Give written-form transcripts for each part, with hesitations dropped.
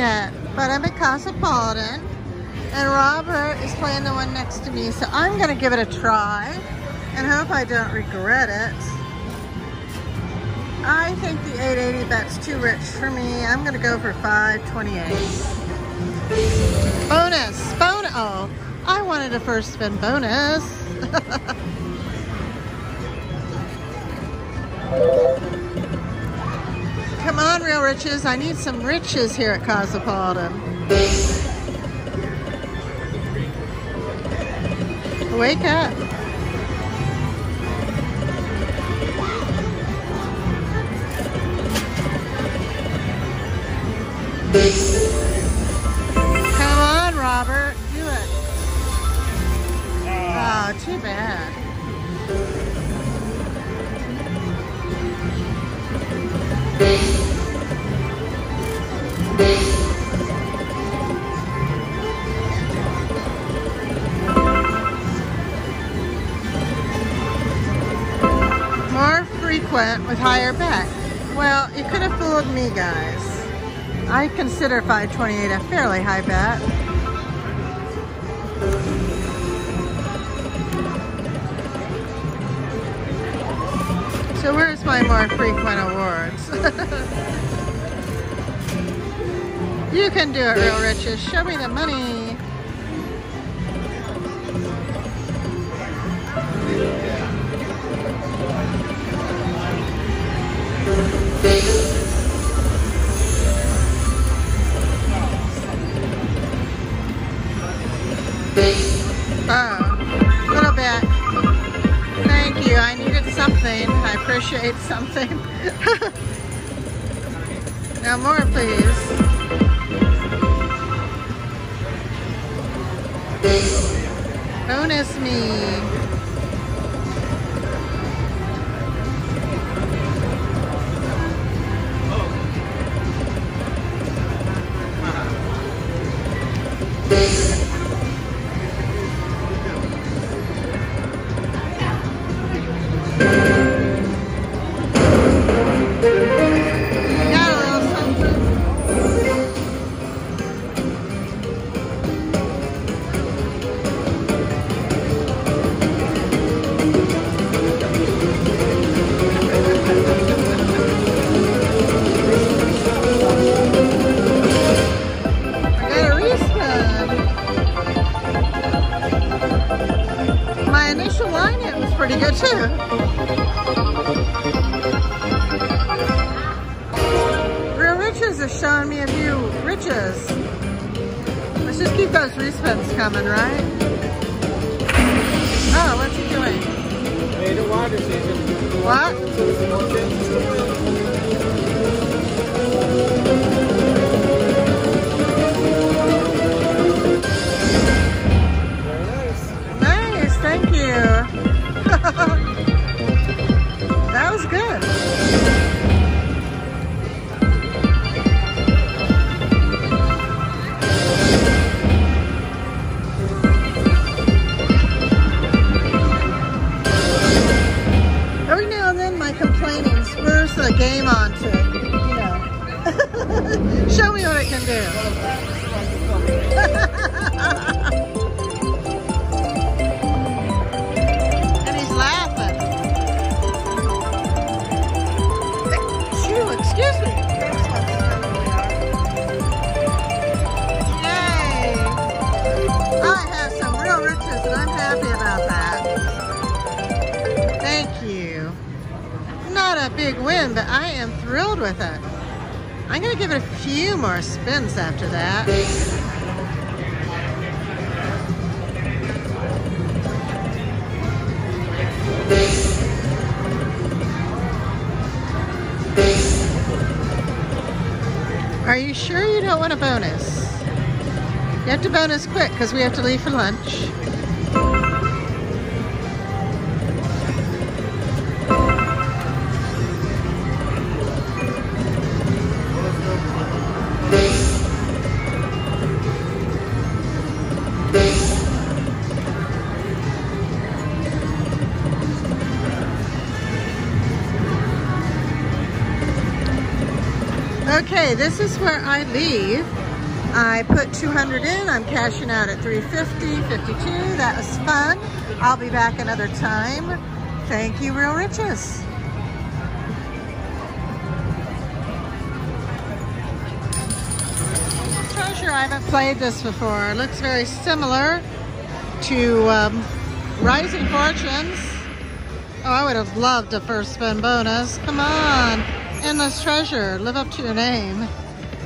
yet, but I'm at Cosmopolitan, and Robert is playing the one next to me, so I'm gonna give it a try and hope I don't regret it. I think the 880 bet's too rich for me. I'm gonna go for 528. Bonus, bonus, oh, I wanted a first spin bonus. Come on, Reel Riches. I need some riches here at Cosmopolitan. Wake up. Come on, Robert. Do it. Oh, too bad. More frequent with higher bet. Well, you could have fooled me, guys. I consider 528 a fairly high bet. So where's my more frequent awards? You can do it, Reel Riches. Show me the money. Oh, a little bit. Thank you. I needed something. I appreciate something. Now more, please. Bonus me. Coming, right? Oh, what's he doing? Made a water season. What? Very nice. Nice, thank you. That was good. The game on to, you know. Show me what it can do. And he's laughing. Excuse me. Yay! I have some real riches and I'm happy about that. Thank you. Not a big win, but I am thrilled with it. I'm gonna give it a few more spins after that. Are you sure you don't want a bonus? You have to bonus quick because we have to leave for lunch. Okay, this is where I leave I put 200 in. I'm cashing out at 350, 52. That was fun. I'll be back another time. Thank you, Reel Riches. Treasure. I haven't played this before. It looks very similar to Rising Fortunes. Oh, I would have loved a first spin bonus. Come on. Endless Treasure. Live up to your name.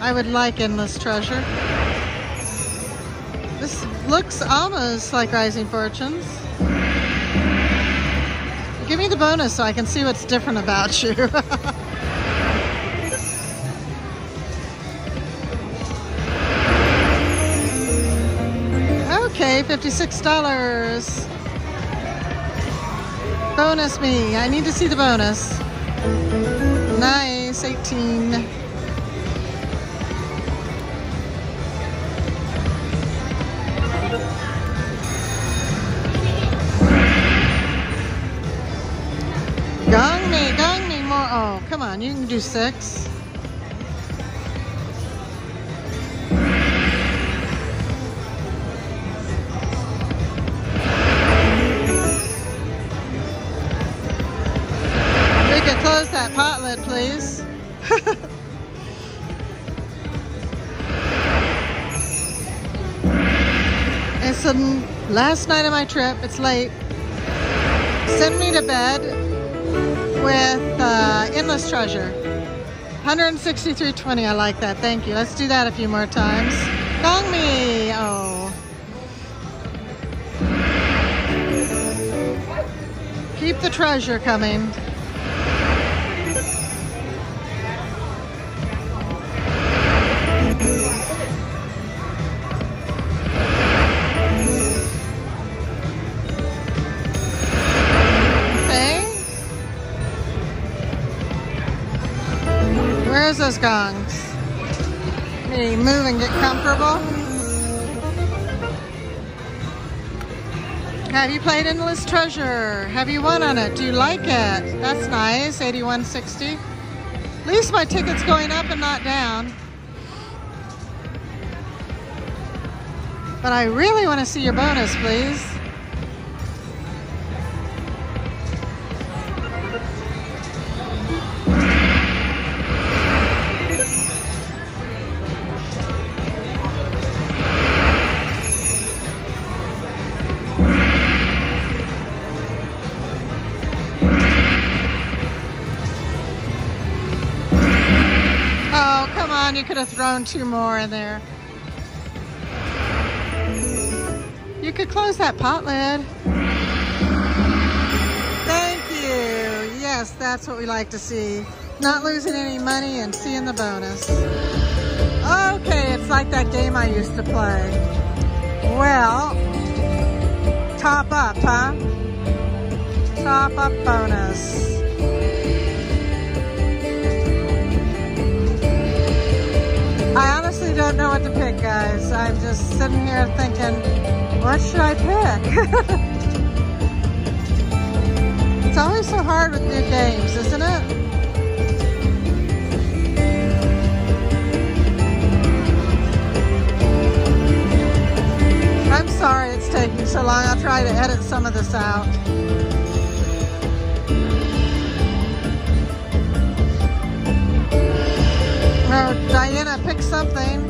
I would like Endless Treasure. This looks almost like Rising Fortunes. Give me the bonus so I can see what's different about you. Okay, $56. Bonus me. I need to see the bonus. Nice, 18. Gong me more. Oh, come on, you can do 6. We could close that pot lid, please. It's the last night of my trip. It's late. Send me to bed with Endless Treasure. 163.20, I like that, thank you. Let's do that a few more times. Gong me, oh. Keep the treasure coming. Where's those gongs? Hey, move and get comfortable. Have you played Endless Treasure? Have you won on it? Do you like it? That's nice, 81.60. At least my ticket's going up and not down. But I really want to see your bonus, please. You could have thrown 2 more in there. You could close that pot lid. Thank you. Yes, that's what we like to see. Not losing any money and seeing the bonus. Okay, it's like that game I used to play. Well, top up, huh? Top up bonus. I honestly don't know what to pick, guys. I'm just sitting here thinking, what should I pick? It's always so hard with new games, isn't it? I'm sorry it's taking so long. I'll try to edit some of this out. No, Diana, pick something.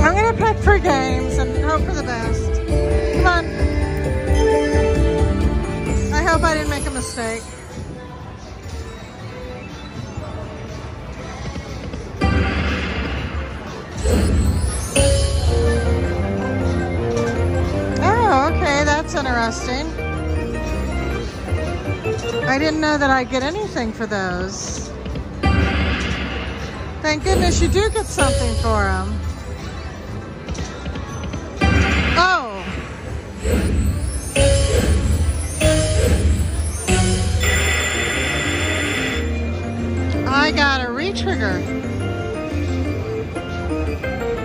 I'm gonna pick 3 games and hope for the best. Come on. I hope I didn't make a mistake. Oh, okay, that's interesting. I didn't know that I'd get anything for those. Thank goodness you do get something for them. Oh! I got a re-trigger.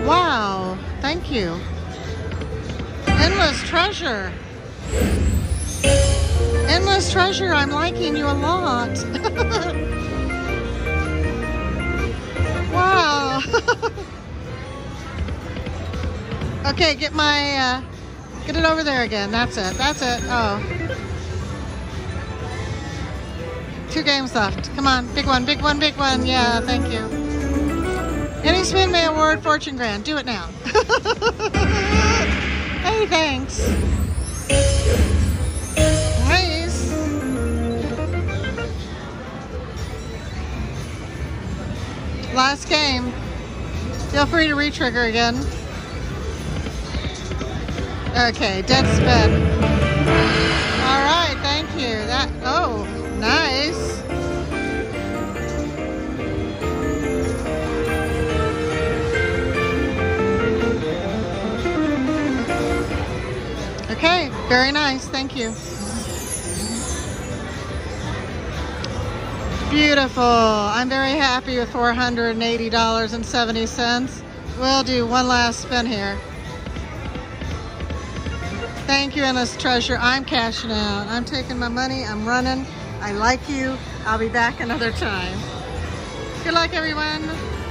Wow, thank you. Endless Treasure. Endless Treasure, I'm liking you a lot. Wow. Okay, get my, get it over there again. That's it. That's it. Oh. 2 games left. Come on. Big one, big one, big one. Yeah, thank you. Any spin may award fortune grand. Do it now. Hey, thanks. Nice. Last game. Feel free to re-trigger again. Okay, dead spin. All right, thank you. That, oh, nice. Okay, very nice, thank you. Beautiful. I'm very happy with $480.70. We'll do one last spin here. Thank you, Endless Treasure. I'm cashing out. I'm taking my money. I'm running. I like you. I'll be back another time. Good luck, everyone.